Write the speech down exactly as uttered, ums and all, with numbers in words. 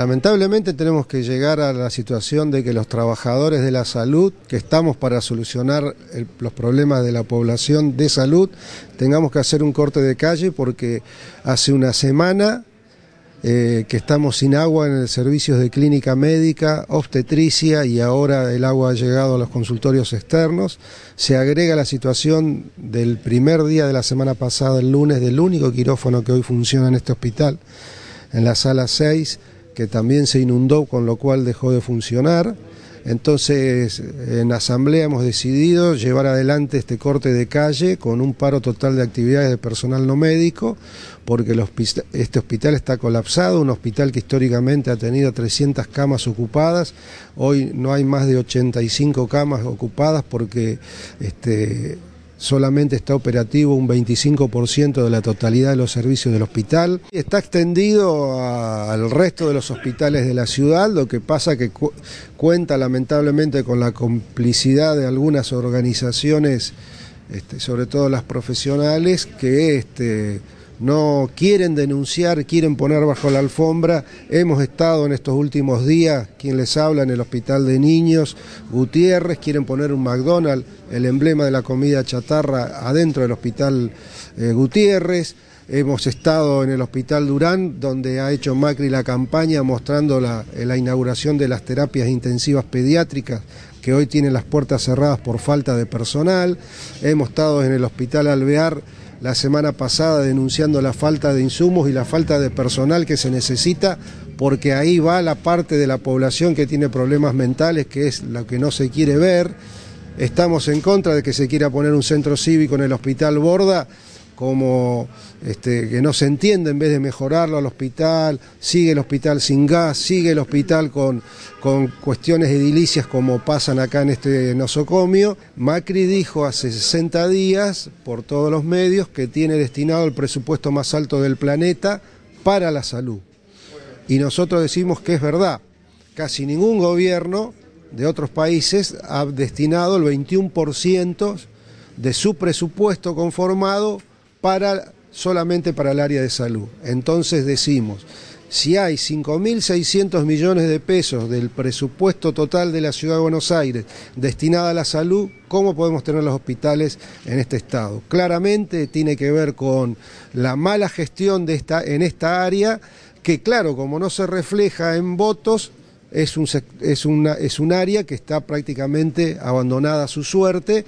Lamentablemente tenemos que llegar a la situación de que los trabajadores de la salud, que estamos para solucionar el, los problemas de la población de salud, tengamos que hacer un corte de calle porque hace una semana eh, que estamos sin agua en el servicio de clínica médica, obstetricia y ahora el agua ha llegado a los consultorios externos. Se agrega la situación del primer día de la semana pasada, el lunes, del único quirófano que hoy funciona en este hospital, en la sala seis, que también se inundó, con lo cual dejó de funcionar. Entonces, en asamblea hemos decidido llevar adelante este corte de calle con un paro total de actividades de personal no médico, porque el hospital, este hospital está colapsado, un hospital que históricamente ha tenido trescientas camas ocupadas, hoy no hay más de ochenta y cinco camas ocupadas porque este, solamente está operativo un veinticinco por ciento de la totalidad de los servicios del hospital. Está extendido a, al resto de los hospitales de la ciudad, lo que pasa que cu- cuenta lamentablemente con la complicidad de algunas organizaciones, este, sobre todo las profesionales, que este, no quieren denunciar, quieren poner bajo la alfombra. Hemos estado en estos últimos días, quien les habla, en el Hospital de Niños Gutiérrez, quieren poner un McDonald's, el emblema de la comida chatarra, adentro del Hospital eh, Gutiérrez. Hemos estado en el Hospital Durán, donde ha hecho Macri la campaña mostrando la, la inauguración de las terapias intensivas pediátricas, que hoy tienen las puertas cerradas por falta de personal. Hemos estado en el Hospital Alvear la semana pasada denunciando la falta de insumos y la falta de personal que se necesita, porque ahí va la parte de la población que tiene problemas mentales, que es lo que no se quiere ver. Estamos en contra de que se quiera poner un centro cívico en el Hospital Borda, como este, que no se entiende, en vez de mejorarlo al hospital, sigue el hospital sin gas, sigue el hospital con, con cuestiones edilicias como pasan acá en este nosocomio. Macri dijo hace sesenta días, por todos los medios, que tiene destinado el presupuesto más alto del planeta para la salud. Y nosotros decimos que es verdad, casi ningún gobierno de otros países ha destinado el veintiuno por ciento de su presupuesto conformado para, solamente para el área de salud. Entonces decimos, si hay cinco mil seiscientos millones de pesos del presupuesto total de la Ciudad de Buenos Aires destinada a la salud, ¿cómo podemos tener los hospitales en este estado? Claramente tiene que ver con la mala gestión de esta, en esta área, que claro, como no se refleja en votos, es un, es una, es un área que está prácticamente abandonada a su suerte.